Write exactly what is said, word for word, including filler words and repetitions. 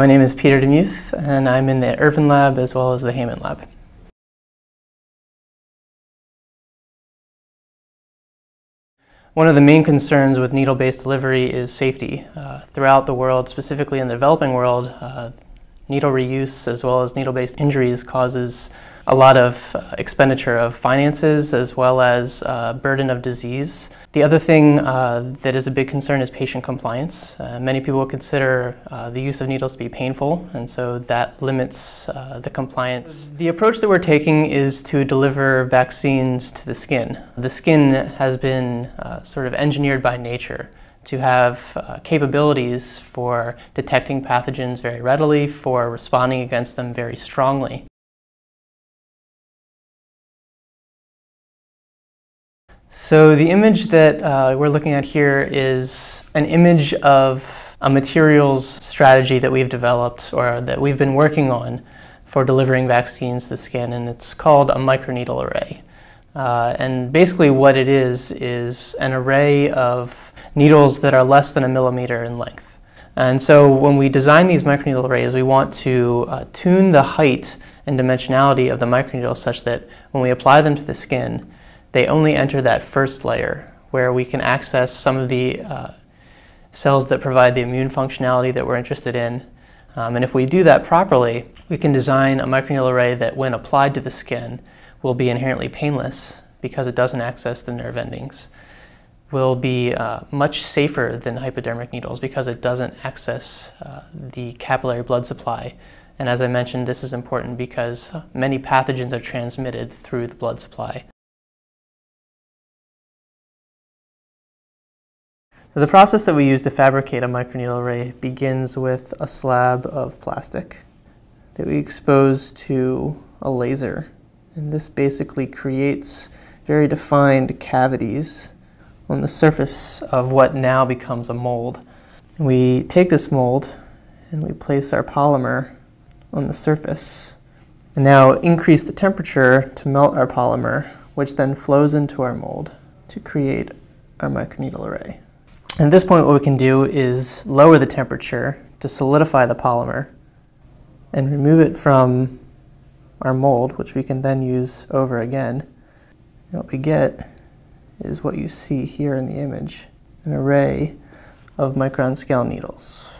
My name is Peter DeMuth, and I'm in the Irvin Lab as well as the Hayman Lab. One of the main concerns with needle-based delivery is safety. Uh, throughout the world, specifically in the developing world, uh, needle reuse as well as needle-based injuries causes a lot of uh, expenditure of finances as well as uh, burden of disease. The other thing uh, that is a big concern is patient compliance. Uh, many people consider uh, the use of needles to be painful, and so that limits uh, the compliance. The approach that we're taking is to deliver vaccines to the skin. The skin has been uh, sort of engineered by nature to have uh, capabilities for detecting pathogens very readily, for responding against them very strongly. So the image that uh, we're looking at here is an image of a materials strategy that we've developed or that we've been working on for delivering vaccines to the skin, and it's called a microneedle array. Uh, and basically what it is is an array of needles that are less than a millimeter in length. And so when we design these microneedle arrays, we want to uh, tune the height and dimensionality of the microneedle such that when we apply them to the skin, they only enter that first layer where we can access some of the uh, cells that provide the immune functionality that we're interested in. Um, and if we do that properly, we can design a microneedle array that when applied to the skin will be inherently painless because it doesn't access the nerve endings, will be uh, much safer than hypodermic needles because it doesn't access uh, the capillary blood supply. And as I mentioned, this is important because many pathogens are transmitted through the blood supply. So the process that we use to fabricate a microneedle array begins with a slab of plastic that we expose to a laser. And this basically creates very defined cavities on the surface of what now becomes a mold. We take this mold and we place our polymer on the surface, and now increase the temperature to melt our polymer, which then flows into our mold to create our microneedle array. At this point, what we can do is lower the temperature to solidify the polymer and remove it from our mold, which we can then use over again. And what we get is what you see here in the image, an array of micron scale needles.